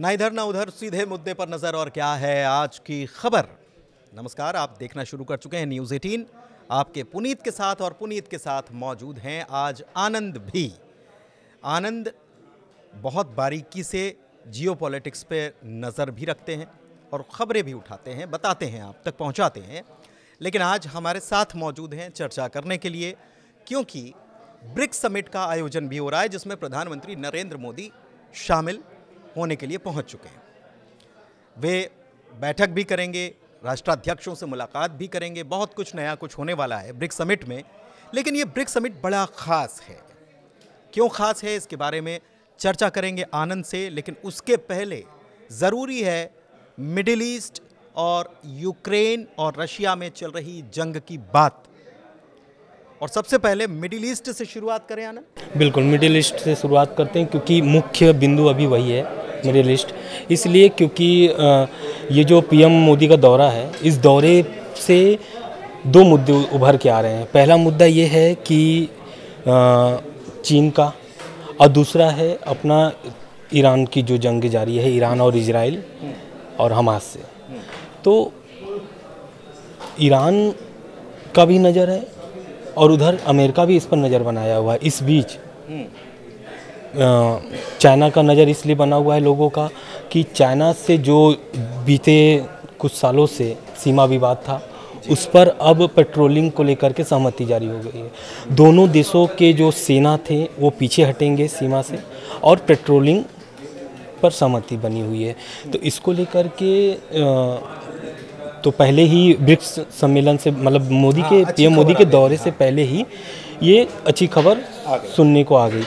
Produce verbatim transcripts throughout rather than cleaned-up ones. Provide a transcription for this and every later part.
ना इधर ना उधर, सीधे मुद्दे पर नज़र। और क्या है आज की खबर? नमस्कार, आप देखना शुरू कर चुके हैं न्यूज़ एटीन। आपके पुनीत के साथ और पुनीत के साथ मौजूद हैं आज आनंद भी। आनंद बहुत बारीकी से जियोपॉलिटिक्स पे नज़र भी रखते हैं और ख़बरें भी उठाते हैं, बताते हैं, आप तक पहुंचाते हैं। लेकिन आज हमारे साथ मौजूद हैं चर्चा करने के लिए, क्योंकि ब्रिक्स समिट का आयोजन भी हो रहा है जिसमें प्रधानमंत्री नरेंद्र मोदी शामिल होने के लिए पहुंच चुके हैं। वे बैठक भी करेंगे, राष्ट्राध्यक्षों से मुलाकात भी करेंगे, बहुत कुछ नया कुछ होने वाला है ब्रिक्स समिट में। लेकिन ये ब्रिक्स समिट बड़ा ख़ास है, क्यों ख़ास है इसके बारे में चर्चा करेंगे आनंद से। लेकिन उसके पहले ज़रूरी है मिडिल ईस्ट और यूक्रेन और रशिया में चल रही जंग की बात। और सबसे पहले मिडिल ईस्ट से शुरुआत करें आनंद। बिल्कुल, मिडिल ईस्ट से शुरुआत करते हैं क्योंकि मुख्य बिंदु अभी वही है मिडिल ईस्ट। इसलिए क्योंकि ये जो पीएम मोदी का दौरा है, इस दौरे से दो मुद्दे उभर के आ रहे हैं। पहला मुद्दा ये है कि चीन का, और दूसरा है अपना ईरान की जो जंग जारी है, ईरान और इजराइल और हमास से। तो ईरान का भी नज़र है और उधर अमेरिका भी इस पर नज़र बनाया हुआ है। इस बीच चाइना का नज़र इसलिए बना हुआ है लोगों का कि चाइना से जो बीते कुछ सालों से सीमा विवाद था, उस पर अब पेट्रोलिंग को लेकर के सहमति जारी हो गई है। दोनों देशों के जो सेना थे वो पीछे हटेंगे सीमा से, और पेट्रोलिंग पर सहमति बनी हुई है। तो इसको लेकर के आ, तो पहले ही ब्रिक्स सम्मेलन से, मतलब मोदी के पीएम मोदी के दौरे से पहले ही ये अच्छी खबर सुनने को आ गई।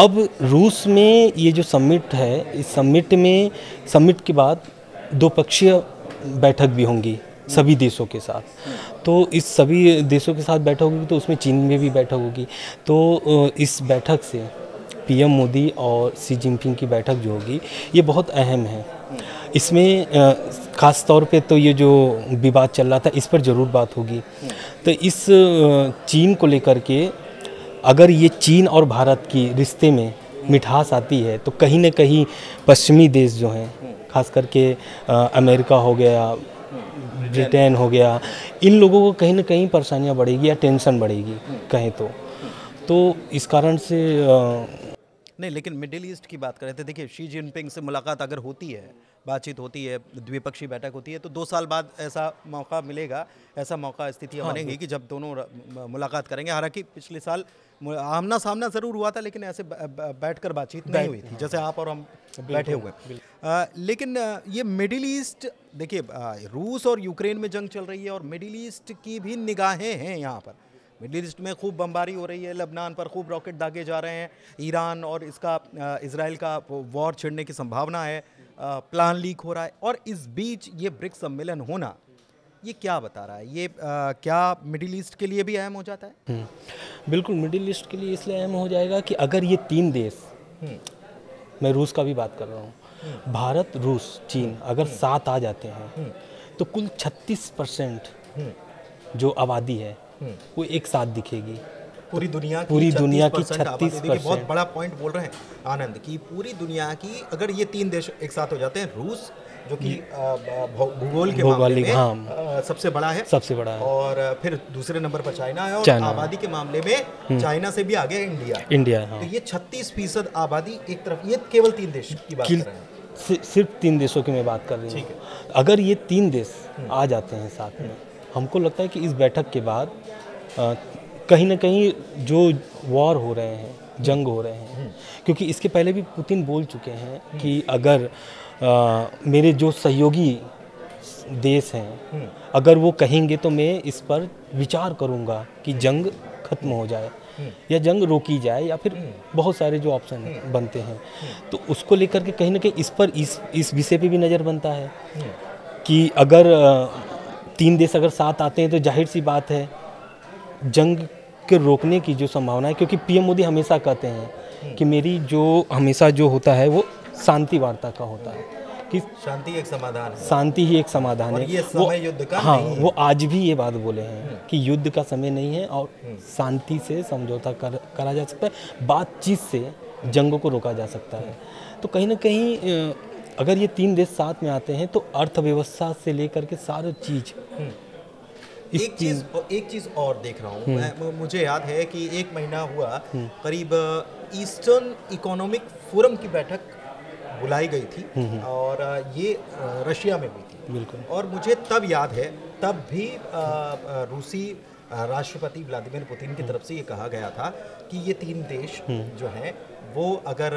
अब रूस में ये जो समिट है, इस समिट में समिट के बाद दोपक्षीय बैठक भी होंगी सभी देशों के साथ। तो इस सभी देशों के साथ बैठक होगी, तो उसमें चीन में भी बैठक होगी। तो इस बैठक से पीएम मोदी और शी जिनपिंग की बैठक जो होगी ये बहुत अहम है। इसमें ख़ास तौर पे तो ये जो विवाद चल रहा था इस पर ज़रूर बात होगी। तो इस चीन को लेकर के, अगर ये चीन और भारत की रिश्ते में मिठास आती है तो कहीं ना कहीं पश्चिमी देश जो हैं, खास करके अमेरिका हो गया, ब्रिटेन हो गया, इन लोगों को कहीं ना कहीं परेशानियाँ बढ़ेगी या टेंशन बढ़ेगी कहें तो। तो इस कारण से नहीं, लेकिन मिडिल ईस्ट की बात कर रहे थे। देखिए, शी जिनपिंग से मुलाकात अगर होती है, बातचीत होती है, द्विपक्षीय बैठक होती है, तो दो साल बाद ऐसा मौका मिलेगा, ऐसा मौका स्थितियाँ हाँ, बनेंगी कि जब दोनों मुलाकात करेंगे। हालांकि पिछले साल आमना सामना ज़रूर हुआ था, लेकिन ऐसे बैठकर बातचीत नहीं हुई थी जैसे आप और हम बैठे हुए। लेकिन ये मिडिल ईस्ट, देखिए रूस और यूक्रेन में जंग चल रही है और मिडिल ईस्ट की भी निगाहें हैं यहाँ पर। मिडिल ईस्ट में खूब बमबारी हो रही है, लबनान पर खूब रॉकेट दागे जा रहे हैं, ईरान और इसका इजराइल का वॉर छिड़ने की संभावना है, प्लान लीक हो रहा है। और इस बीच ये ब्रिक्स सम्मेलन होना, ये क्या बता रहा है? ये आ, क्या मिडिल ईस्ट के लिए भी अहम हो जाता है? बिल्कुल, मिडिल ईस्ट के लिए इसलिए अहम हो जाएगा कि अगर ये तीन देश, मैं रूस का भी बात कर रहा हूँ, भारत, रूस, चीन, अगर साथ आ जाते हैं तो कुल छत्तीस परसेंट जो आबादी है वो एक साथ दिखेगी। पूरी दुनिया की पूरी दुनिया की छत्तीस परसेंट। बहुत बड़ा पॉइंट बोल रहे हैं आनंद की पूरी दुनिया की, अगर ये तीन देश एक साथ हो जाते हैं, रूस जो कि भूगोल के मामले में हाँ। सबसे बड़ा है सबसे बड़ा है और फिर दूसरे नंबर पर चाइना है, और आबादी के मामले में चाइना से भी आगे इंडिया इंडिया है। तो ये छत्तीस फीसद आबादी एक तरफ, ये केवल तीन देश की बात कर रहे हैं, सिर्फ तीन देशों की मैं बात कर रही हूँ। अगर ये तीन देश आ जाते हैं साथ में, हमको लगता है कि इस बैठक के बाद कहीं ना कहीं जो वॉर हो रहे हैं, जंग हो रहे हैं, क्योंकि इसके पहले भी पुतिन बोल चुके हैं कि अगर आ, मेरे जो सहयोगी देश हैं अगर वो कहेंगे तो मैं इस पर विचार करूंगा कि जंग खत्म हो जाए या जंग रोकी जाए, या फिर बहुत सारे जो ऑप्शन बनते हैं। तो उसको लेकर के कहीं ना कहीं इस पर इस इस विषय पे भी नज़र बनता है कि अगर आ, तीन देश अगर साथ आते हैं तो जाहिर सी बात है जंग के रोकने की जो संभावना है, क्योंकि पीएम मोदी हमेशा कहते हैं कि मेरी जो हमेशा जो होता है वो शांति वार्ता का होता है कि शांति एक समाधान है, शांति ही एक समाधान है। ये समय युद्ध का हाँ नहीं है। वो आज भी ये बात बोले हैं कि युद्ध का समय नहीं है और शांति से समझौता कर, करा जा सकता है, बातचीत से जंगों को रोका जा सकता है। तो कहीं ना कहीं अगर ये तीन देश साथ में आते हैं तो अर्थव्यवस्था से लेकर के सारा चीज। एक चीज एक चीज और देख रहा हूँ, मुझे याद है कि एक महीना हुआ करीब ईस्टर्न इकोनॉमिक फोरम की बैठक बुलाई गई थी और ये रशिया में हुई थी। बिल्कुल। और मुझे तब याद है, तब भी रूसी राष्ट्रपति व्लादिमीर पुतिन की तरफ से ये कहा गया था कि ये तीन देश जो हैं वो अगर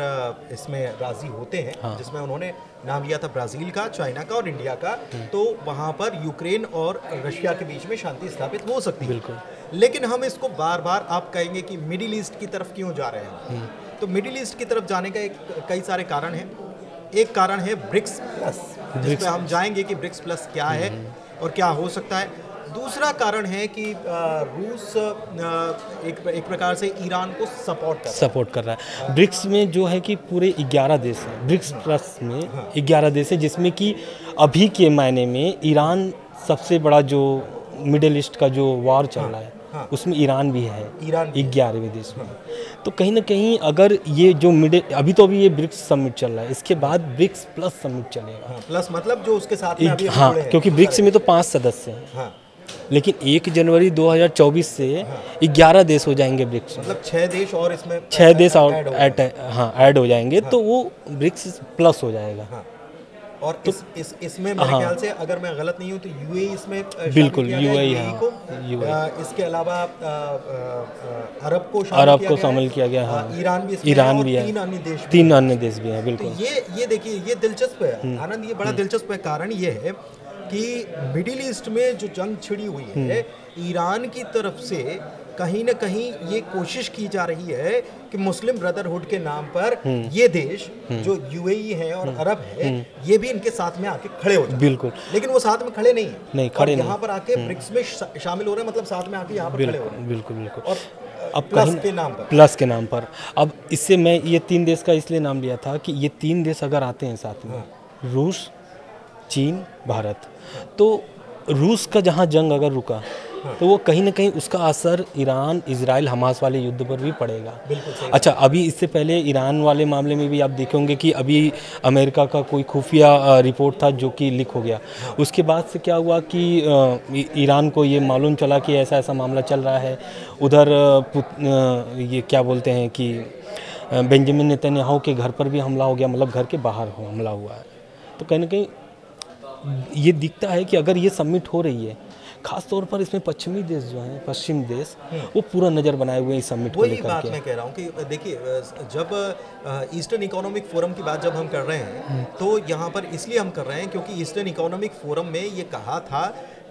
इसमें राजी होते हैं, हाँ। जिसमें उन्होंने नाम लिया था ब्राज़ील का, चाइना का और इंडिया का, तो वहाँ पर यूक्रेन और रशिया के बीच में शांति स्थापित हो सकती है। बिल्कुल। लेकिन हम इसको बार बार आप कहेंगे कि मिडिल ईस्ट की तरफ क्यों जा रहे हैं, तो मिडिल ईस्ट की तरफ जाने का एक कई सारे कारण हैं। एक कारण है ब्रिक्स प्लस, जिसमें हम जाएंगे कि ब्रिक्स प्लस क्या है और क्या हो सकता है। दूसरा कारण है कि रूस एक एक प्रकार से ईरान को सपोर्ट कर सपोर्ट कर रहा है। ब्रिक्स में जो है कि पूरे ग्यारह देश हैं, ब्रिक्स प्लस में ग्यारह देश हैं, जिसमें कि अभी के मायने में ईरान सबसे बड़ा, जो मिडिल ईस्ट का जो वॉर चल रहा है, हाँ। उसमें ईरान भी है, ईरान ग्यारहवें देश में। तो कहीं ना कहीं अगर ये जो मिडिल, अभी तो अभी ये ब्रिक्स समिट चल रहा है, इसके बाद ब्रिक्स प्लस समिट चलेगा। हाँ, प्लस मतलब जो उसके साथ में अभी, हाँ, क्योंकि ब्रिक्स में तो पांच सदस्य हैं, हाँ। लेकिन एक जनवरी दो हज़ार चौबीस से ग्यारह देश हो जाएंगे ब्रिक्स, मतलब छः देश और इसमें छः देश और ऐड, हाँ, ऐड हो जाएंगे, तो वो ब्रिक्स प्लस हो जाएगा। और तो, इस, इस, इसमें मेरे ख्याल से, अगर मैं गलत नहीं हूँ तो यूएई इसमें, बिल्कुल यूएई, हाँ, को आ, इसके अलावा अरब को अरब को शामिल किया गया, हाँ, ईरान भी ईरान भी है, तीन अन्य देश तीन अन्य देश भी हैं। बिल्कुल। तो ये ये देखिए, ये दिलचस्प है आनंद, ये बड़ा दिलचस्प है। कारण ये है कि मिडिल ईस्ट में जो जंग छिड़ी हुई है, ईरान की तरफ से कहीं ना कहीं ये कोशिश की जा रही है कि मुस्लिम ब्रदरहुड के नाम पर ये देश जो यूएई है और अरब है, ये भी इनके साथ में आके खड़े हो जाए। बिल्कुल। लेकिन वो साथ में खड़े नहीं है, नहीं खड़े यहाँ पर आके ब्रिक्स में शामिल हो रहे हैं, मतलब साथ में आके यहाँ पर खड़े हो रहे हैं। बिल्कुल बिल्कुल। और अब प्लस के नाम पर प्लस के नाम पर अब इससे मैं ये तीन देश का इसलिए नाम लिया था कि ये तीन देश अगर आते हैं साथ में, रूस, चीन, भारत, तो रूस का जहाँ जंग अगर रुका तो वो कहीं ना कहीं उसका असर ईरान, इजराइल, हमास वाले युद्ध पर भी पड़ेगा। अच्छा, अभी इससे पहले ईरान वाले मामले में भी आप देखेंगे कि अभी अमेरिका का कोई खुफिया रिपोर्ट था जो कि लीक हो गया। उसके बाद से क्या हुआ कि ईरान को ये मालूम चला कि ऐसा ऐसा मामला चल रहा है। उधर ये क्या बोलते हैं कि बेंजामिन नेतन्याहू के घर पर भी हमला हो गया, मतलब घर के बाहर हमला हुआ है। तो कहीं ना कहीं ये दिखता है कि अगर ये समिट हो रही है, खास तौर पर इसमें पश्चिमी देश जो हैं, पश्चिम देश, वो पूरा नज़र बनाए हुए इस समिट को लेकर के। वही बात मैं कह रहा हूँ कि देखिए, जब ईस्टर्न इकोनॉमिक फोरम की बात जब हम कर रहे हैं तो यहाँ पर इसलिए हम कर रहे हैं क्योंकि ईस्टर्न इकोनॉमिक फोरम में ये कहा था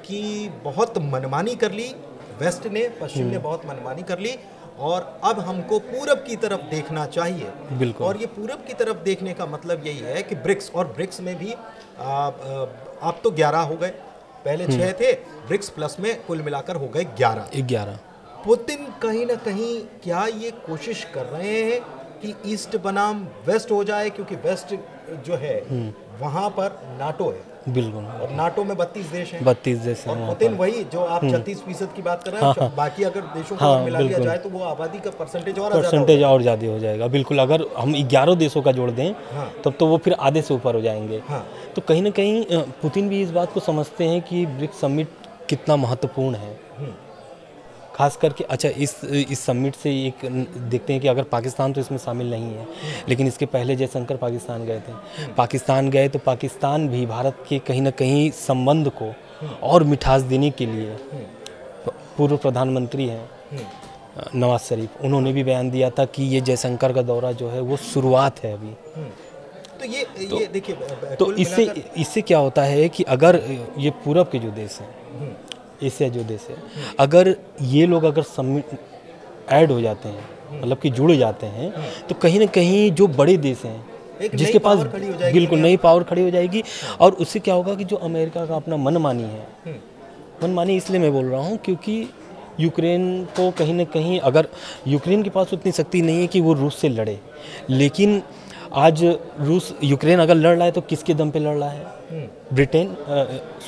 कि बहुत मनमानी कर ली वेस्ट ने, पश्चिम ने बहुत मनमानी कर ली और अब हमको पूरब की तरफ देखना चाहिए। बिल्कुल। और ये पूरब की तरफ देखने का मतलब यही है कि ब्रिक्स, और ब्रिक्स में भी अब तो ग्यारह हो गए, पहले छह थे, ब्रिक्स प्लस में कुल मिलाकर हो गए ग्यारह ग्यारह। पुतिन कहीं ना कहीं क्या ये कोशिश कर रहे हैं कि ईस्ट बनाम वेस्ट हो जाए, क्योंकि वेस्ट जो है वहाँ पर नाटो है। बिल्कुल। और नाटो में बत्तीस देश हैं, बत्तीस देश हैं। और पुतिन वही जो आप छत्तीस फीसद की बात कर रहे हैं, हाँ, बाकी अगर देशों को, हाँ, मिला लिया जाए तो वो आबादी का परसेंटेज और परसेंटेज और ज़्यादा हो जाएगा। बिल्कुल। अगर हम ग्यारह देशों का जोड़ दें, हाँ, तब तो वो फिर आधे से ऊपर हो जाएंगे। हाँ। तो कहीं ना कहीं पुतिन भी इस बात को समझते हैं कि ब्रिक्स समिट कितना महत्वपूर्ण है, खास करके। अच्छा, इस इस समिट से एक देखते हैं कि अगर पाकिस्तान तो इसमें शामिल नहीं है, लेकिन इसके पहले जयशंकर पाकिस्तान गए थे। पाकिस्तान गए तो पाकिस्तान भी भारत के कहीं ना कहीं संबंध को और मिठास देने के लिए, पूर्व प्रधानमंत्री हैं नवाज शरीफ, उन्होंने भी बयान दिया था कि ये जयशंकर का दौरा जो है वो शुरुआत है अभी। तो ये ये देखिए, तो इससे इससे क्या होता है कि अगर ये पूरब के जो देश हैं, एशिया जो देश है, अगर ये लोग अगर समिट ऐड हो जाते हैं, मतलब कि जुड़ जाते हैं, तो कहीं ना कहीं जो बड़े देश हैं जिसके पास, बिल्कुल, नई पावर खड़ी हो जाएगी। और उससे क्या होगा कि जो अमेरिका का अपना मनमानी है, मनमानी इसलिए मैं बोल रहा हूँ क्योंकि यूक्रेन को कहीं ना कहीं, अगर यूक्रेन के पास उतनी शक्ति नहीं है कि वो रूस से लड़े, लेकिन आज रूस यूक्रेन अगर लड़ रहा है तो किसके दम पे लड़ रहा है? ब्रिटेन,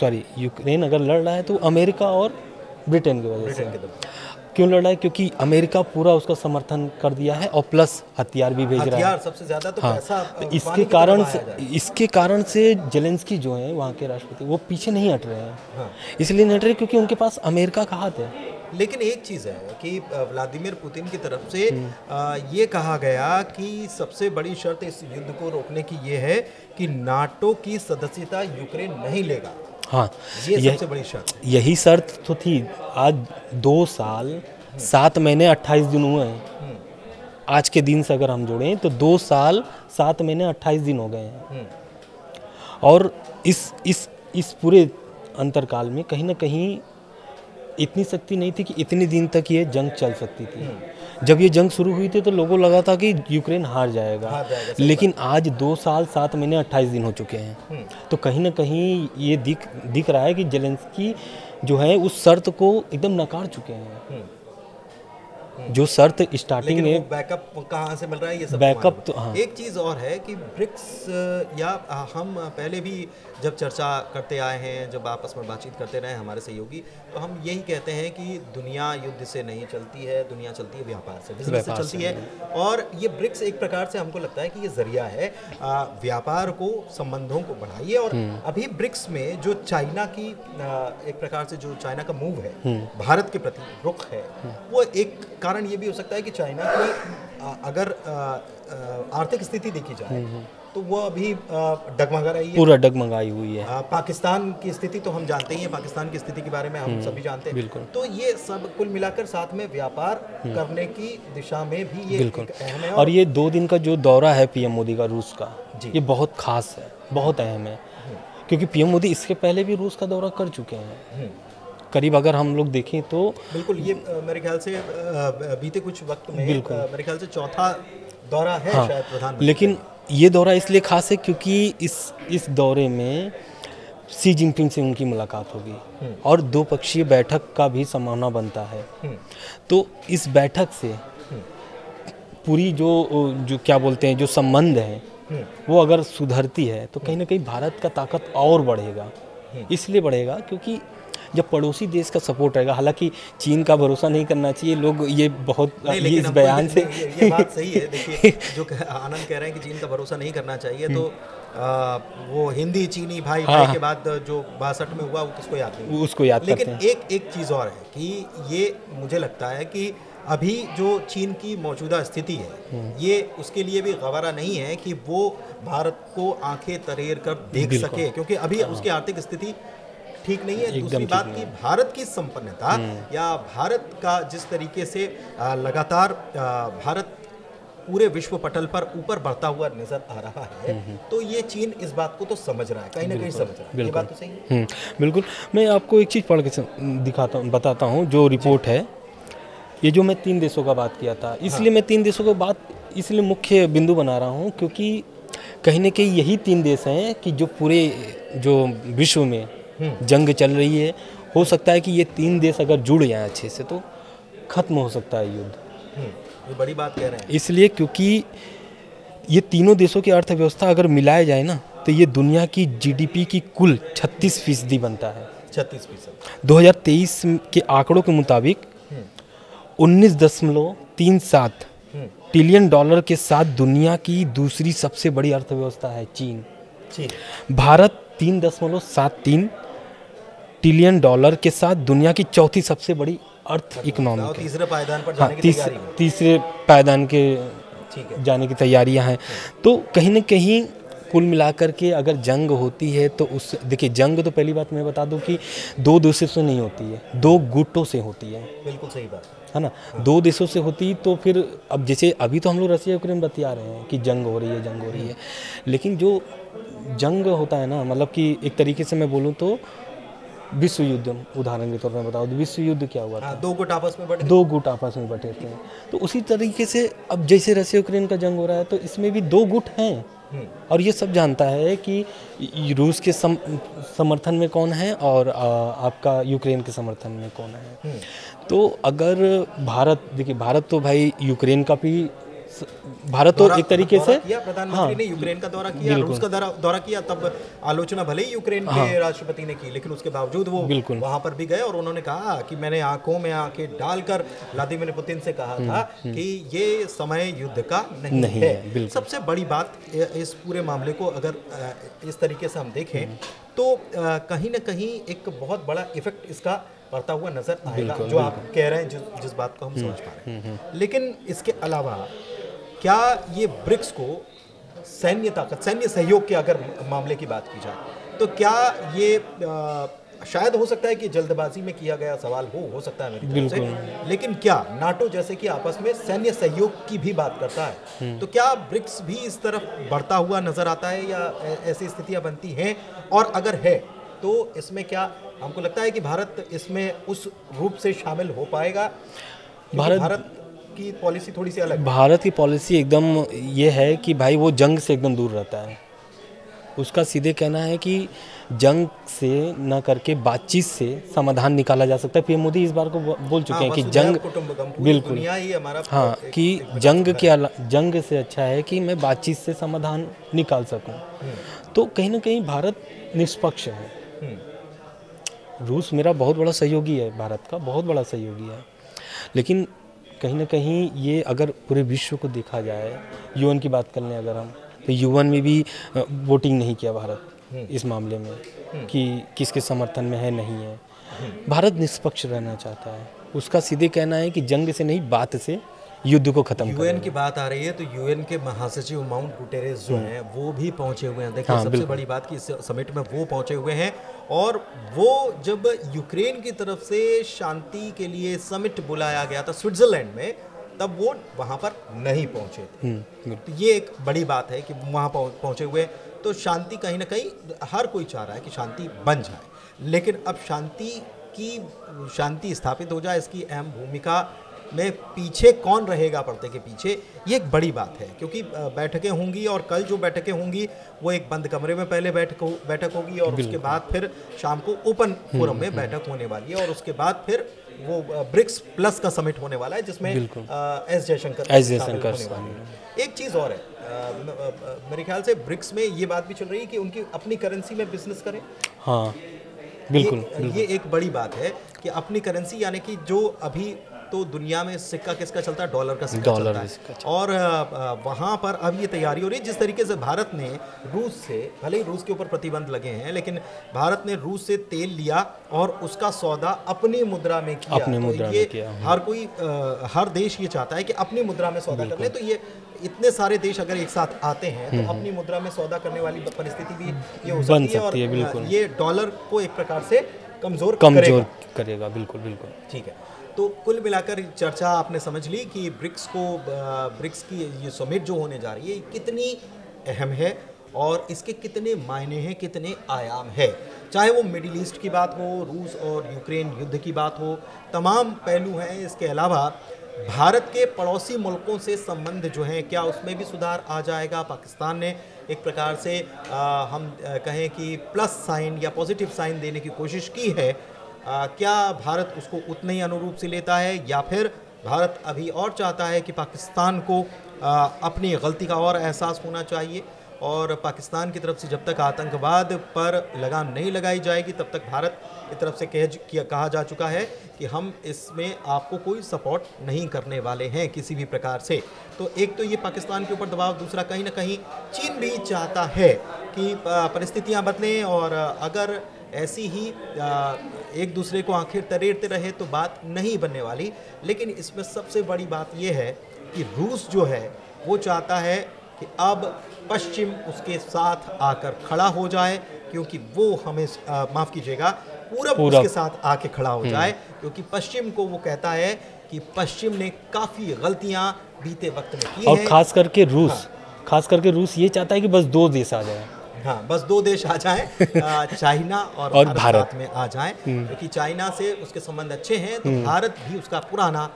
सॉरी, यूक्रेन अगर लड़ रहा है तो अमेरिका और ब्रिटेन की वजह से। क्यों लड़ रहा है? क्योंकि अमेरिका पूरा उसका समर्थन कर दिया है और प्लस हथियार भी भेज रहा है। हथियार सबसे ज़्यादा तो पैसा। हाँ, इसके कारण इसके कारण से जेलेंस्की जो है वहाँ के राष्ट्रपति, वो पीछे नहीं हट रहे हैं। हाँ। इसलिए नहीं हट रहे क्योंकि उनके पास अमेरिका का हाथ है। लेकिन एक चीज़ है कि व्लादिमीर पुतिन की तरफ से ये कहा गया कि सबसे बड़ी शर्त इस युद्ध को रोकने की ये है कि नाटो की सदस्यता यूक्रेन नहीं लेगा। हाँ, ये यह, सबसे बड़ी शर्त। यही शर्त तो थी। आज दो साल सात महीने अट्ठाईस दिन हुए हैं। आज के दिन से अगर हम जोड़ें तो दो साल सात महीने अट्ठाईस दिन हो गए हैं। और इस इस इस पूरे अंतरकाल में कहीं ना कहीं इतनी शक्ति नहीं थी कि इतने दिन तक ये जंग चल सकती थी। जब ये जंग शुरू हुई थी तो लोगों लगा था कि यूक्रेन हार जाएगा, हार जाएगा लेकिन आज दो साल सात महीने अट्ठाईस दिन हो चुके हैं। तो कहीं ना कहीं ये दिख दिख रहा है कि जेलेंस्की जो है उस शर्त को एकदम नकार चुके हैं, जो शर्त स्टार्टिंग में। बैकअप कहाँ से मिल रहा है ये सब? बैकअप तो हाँ। एक चीज़ और है कि ब्रिक्स, या हम पहले भी जब चर्चा करते आए हैं, जब आपस में बातचीत करते रहे हमारे सहयोगी, तो हम यही कहते हैं कि दुनिया युद्ध से नहीं चलती है, दुनिया चलती है व्यापार से, बिजनेस से चलती है। और ये ब्रिक्स एक प्रकार से हमको लगता है कि ये जरिया है व्यापार को, संबंधों को बढ़ाइए। और अभी ब्रिक्स में जो चाइना की एक प्रकार से जो चाइना का मूव है भारत के प्रति रुख है, वो एक कारण ये भी हो सकता है कि चाइना की अगर आर्थिक स्थिति देखी जाए तो वो अभी डगमगा रही है, पूरा डगमगाई हुई है। पाकिस्तान की स्थिति तो हम जानते ही हैं, पाकिस्तान की स्थिति के बारे में हम सभी जानते हैं। तो ये सब कुल मिलाकर साथ में व्यापार करने की दिशा में भी ये अहम है। और ये दो दिन का जो दौरा है पीएम मोदी का रूस का, ये बहुत खास है, बहुत अहम है, क्योंकि पीएम मोदी इसके पहले भी रूस का दौरा कर चुके हैं। करीब अगर हम लोग देखें तो बिल्कुल ये मेरे ख्याल से बीते कुछ वक्त में मेरे ख्याल से चौथा दौरा है। हाँ, शायद प्रधानमंत्री। लेकिन ये दौरा इसलिए खास है क्योंकि इस इस दौरे में शी जिनपिंग से उनकी मुलाकात होगी और दोपक्षीय बैठक का भी संभावना बनता है। तो इस बैठक से पूरी जो जो क्या बोलते हैं जो संबंध है वो अगर सुधरती है तो कहीं ना कहीं भारत का ताकत और बढ़ेगा। इसलिए बढ़ेगा क्योंकि जब पड़ोसी देश का सपोर्ट रहेगा। हालांकि चीन का भरोसा नहीं करना चाहिए, लोग ये बहुत ये इस बयान से ये, ये बात सही है। देखिए जो आनंद कह रहे हैं कि चीन का भरोसा नहीं करना चाहिए, तो आ, वो हिंदी चीनी भाई भाई हाँ। के बाद जो बासठ में हुआ वो किसको याद नहीं, उसको याद करते हैं। लेकिन एक एक चीज़ और है कि ये मुझे लगता है कि अभी जो चीन की मौजूदा स्थिति है ये उसके लिए भी गवारा नहीं है कि वो भारत को आंखें तरेर कर देख सके, क्योंकि अभी उसकी आर्थिक स्थिति ठीक नहीं है। दूसरी बात कि भारत की संपन्नता या भारत का जिस तरीके से लगातार भारत पूरे विश्व पटल पर ऊपर बढ़ता हुआ नजर आ रहा है, तो ये चीन इस बात को तो समझ रहा है, कहीं ना कहीं समझ रहा है। ये बात तो सही है। बिल्कुल। मैं आपको एक चीज़ पढ़ के दिखाता हूँ, बताता हूँ जो रिपोर्ट है। ये जो मैं तीन देशों का बात किया था, इसलिए मैं तीन देशों की बात इसलिए मुख्य बिंदु बना रहा हूँ क्योंकि कहीं ना कहीं यही तीन देश हैं कि जो पूरे जो विश्व में जंग चल रही है। हो सकता है कि ये तीन देश अगर जुड़ जाए अच्छे से तो खत्म हो सकता है युद्ध। ये बड़ी बात कह रहे हैं। इसलिए क्योंकि ये तीनों देशों की अर्थव्यवस्था अगर मिलाए जाए ना तो ये दुनिया की जीडीपी की कुल छत्तीस फीसदी बनता है। छत्तीस फीसदी। दो हज़ार तेईस के आंकड़ों के मुताबिक उन्नीस दशमलव तीन सात ट्रिलियन डॉलर के साथ दुनिया की दूसरी सबसे बड़ी अर्थव्यवस्था है चीन। भारत तीन दशमलव सात तीन ट्रिलियन डॉलर के साथ दुनिया की चौथी सबसे बड़ी अर्थ इकोनॉमी है। तीसरे पायदान पर जाने की तैयारी है। तीसरे पायदान के जाने की तैयारियां हैं। तो कहीं ना कहीं कुल मिलाकर के अगर जंग होती है तो उस देखिए जंग तो पहली बात मैं बता दूं कि दो देशों से नहीं होती है, दो गुटों से होती है। बिल्कुल सही बात है ना। दो देशों से होती तो फिर अब जैसे अभी तो हम लोग रसिया यूक्रेन बतिया रहे हैं कि जंग हो रही है, जंग हो रही है, लेकिन जो जंग होता है ना, मतलब कि एक तरीके से मैं बोलूँ तो विश्व युद्ध, उदाहरण के तौर पर बताओ तो विश्व युद्ध क्या हुआ था? दो गुट आपस में बटे दो गुट आपस में बटे थे। तो उसी तरीके से अब जैसे रसिया यूक्रेन का जंग हो रहा है तो इसमें भी दो गुट हैं और ये सब जानता है कि रूस के सम, समर्थन में कौन है और आ, आपका यूक्रेन के समर्थन में कौन है। तो अगर भारत देखिए, भारत तो भाई यूक्रेन का भी भारत तो एक तरीके से प्रधानमंत्री ने यूक्रेन का दौरा किया, रूस का दौरा किया, तब आलोचना भले ही यूक्रेन के राष्ट्रपति ने की, लेकिन उसके बावजूद वो वहां पर भी गए और उन्होंने कहा कि मैंने आंखों में आंखें डालकर व्लादिमीर पुतिन से कहा था कि ये समय युद्ध का नहीं है। सबसे बड़ी बात इस पूरे मामले को अगर इस तरीके से हम देखें तो कहीं ना कहीं एक बहुत बड़ा इफेक्ट इसका पड़ता हुआ नजर आएगा, जो आप कह रहे हैं, जो जिस बात को हम समझ पा रहे हैं। लेकिन इसके अलावा क्या ये ब्रिक्स को सैन्य ताकत, सैन्य सहयोग के अगर मामले की बात की जाए तो क्या ये आ, शायद हो सकता है कि जल्दबाजी में किया गया सवाल हो हो सकता है मेरी तरफ से, लेकिन क्या नाटो जैसे कि आपस में सैन्य सहयोग की भी बात करता है तो क्या ब्रिक्स भी इस तरफ बढ़ता हुआ नजर आता है या ऐसी स्थितियां बनती हैं, और अगर है तो इसमें क्या हमको लगता है कि भारत इसमें उस रूप से शामिल हो पाएगा? भारत, भारत की पॉलिसी थोड़ी सी अलग है। भारत की पॉलिसी एकदम ये है कि भाई वो जंग से एकदम दूर रहता है, उसका सीधे कहना है कि जंग से ना करके बातचीत से समाधान निकाला जा सकता है। पीएम मोदी इस बार को बोल चुके हैं कि जंग, बिल्कुल हाँ, कि जंग के जंग से अच्छा है कि मैं बातचीत से समाधान निकाल सकूं। तो कहीं ना कहीं भारत निष्पक्ष है। रूस मेरा बहुत बड़ा सहयोगी है, भारत का बहुत बड़ा सहयोगी है, लेकिन कहीं ना कहीं ये अगर पूरे विश्व को देखा जाए, यूएन की बात कर लें अगर हम, तो यूएन में भी वोटिंग नहीं किया भारत इस मामले में कि किसके समर्थन में है नहीं है। भारत निष्पक्ष रहना चाहता है, उसका सीधे कहना है कि जंग से नहीं बात से युद्ध को खत्म। यूएन की बात आ रही है तो यूएन के महासचिव माउंट गुटेरेस जो हैं वो भी पहुंचे हुए हैं। देखिए, हाँ, सबसे बड़ी बात कि इस समिट में वो पहुंचे हुए हैं और वो जब यूक्रेन की तरफ से शांति के लिए समिट बुलाया गया था स्विट्जरलैंड में, तब वो वहाँ पर नहीं पहुँचे थे। तो ये एक बड़ी बात है कि वहाँ पहुँचे हुए तो शांति, कहीं ना कहीं हर कोई चाह रहा है कि शांति बन जाए, लेकिन अब शांति की शांति स्थापित हो जाए, इसकी अहम भूमिका में पीछे कौन रहेगा, पर्दे के पीछे, ये एक बड़ी बात है। क्योंकि बैठकें होंगी और कल जो बैठकें होंगी वो एक बंद कमरे में पहले बैठक बैठक होगी और उसके बाद फिर शाम को ओपन फोरम में बैठक होने वाली है और उसके बाद फिर वो ब्रिक्स प्लस का समिट होने वाला है जिसमें एस जयशंकर एस जयशंकर एक चीज़ और है, मेरे ख्याल से ब्रिक्स में ये बात भी चल रही है कि उनकी अपनी करेंसी में बिजनेस करें। हाँ बिल्कुल, ये एक बड़ी बात है कि अपनी करेंसी, यानी कि जो अभी तो दुनिया में सिक्का किसका चलता है, डॉलर का सिक्का चलता है, और वहाँ पर अब ये तैयारी हो रही है। जिस तरीके से भारत ने रूस से, भले ही रूस के ऊपर प्रतिबंध लगे हैं, लेकिन भारत ने रूस से तेल लिया और उसका सौदा अपनी मुद्रा में किया, अपनी तो मुद्रा में किया। हर कोई, हर देश ये चाहता है कि अपनी मुद्रा में सौदा कर ले, तो ये इतने सारे देश अगर एक साथ आते हैं तो अपनी मुद्रा में सौदा करने वाली परिस्थिति भी ये हो सकती है और ये डॉलर को एक प्रकार से कमजोर कमजोर करेगा। बिल्कुल बिल्कुल ठीक है, तो कुल मिलाकर चर्चा आपने समझ ली कि ब्रिक्स को, ब्रिक्स की ये समिट जो होने जा रही है कितनी अहम है और इसके कितने मायने हैं, कितने आयाम है, चाहे वो मिडिल ईस्ट की बात हो, रूस और यूक्रेन युद्ध की बात हो, तमाम पहलू हैं। इसके अलावा भारत के पड़ोसी मुल्कों से संबंध जो हैं, क्या उसमें भी सुधार आ जाएगा? पाकिस्तान ने एक प्रकार से आ, हम कहें कि प्लस साइन या पॉजिटिव साइन देने की कोशिश की है, आ, क्या भारत उसको उतने ही अनुरूप से लेता है या फिर भारत अभी और चाहता है कि पाकिस्तान को आ, अपनी गलती का और एहसास होना चाहिए और पाकिस्तान की तरफ से जब तक आतंकवाद पर लगाम नहीं लगाई जाएगी तब तक भारत की तरफ से कह किया कहा जा चुका है कि हम इसमें आपको कोई सपोर्ट नहीं करने वाले हैं किसी भी प्रकार से। तो एक तो ये पाकिस्तान के ऊपर दबाव, दूसरा कहीं ना कहीं चीन भी चाहता है कि परिस्थितियां बदलें और अगर ऐसी ही एक दूसरे को आखिर तरेरते रहे तो बात नहीं बनने वाली। लेकिन इसमें सबसे बड़ी बात यह है कि रूस जो है वो चाहता है कि अब पश्चिम उसके साथ आकर खड़ा हो जाए, क्योंकि वो हमें, माफ़ कीजिएगा, पूरब उसके साथ आके खड़ा हो जाए, क्योंकि पश्चिम को वो कहता है कि पश्चिम ने काफ़ी गलतियां बीते वक्त में की हैं। और खास करके रूस, हाँ। खास करके रूस ये चाहता है कि बस दो देश आ जाए, हाँ बस दो देश आ जाएं, चाइना और, और भारत, भारत में आ जाएं, क्योंकि चाइना से उसके संबंध अच्छे हैं तो भारत भी उसका पुराना।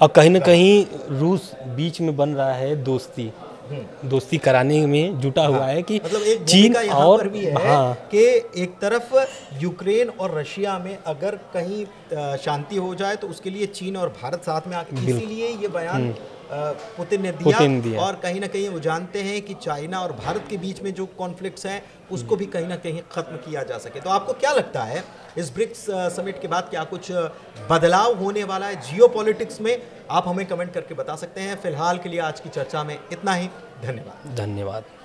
और कहीं ना कहीं रूस बीच में बन रहा है, दोस्ती दोस्ती कराने में जुटा हुआ है कि मतलब एक चीन और पर भी है, हाँ। कि एक तरफ यूक्रेन और रशिया में अगर कहीं शांति हो जाए तो उसके लिए चीन और भारत साथ में आके, इसीलिए ये बयान पुतिन ने दिया, पुतिन दिया। और कहीं ना कहीं वो जानते हैं कि चाइना और भारत के बीच में जो कॉन्फ्लिक्ट्स हैं उसको भी कहीं ना कहीं ख़त्म किया जा सके। तो आपको क्या लगता है इस ब्रिक्स समिट के बाद क्या कुछ बदलाव होने वाला है जियोपॉलिटिक्स में? आप हमें कमेंट करके बता सकते हैं। फिलहाल के लिए आज की चर्चा में इतना ही। धन्यवाद धन्यवाद।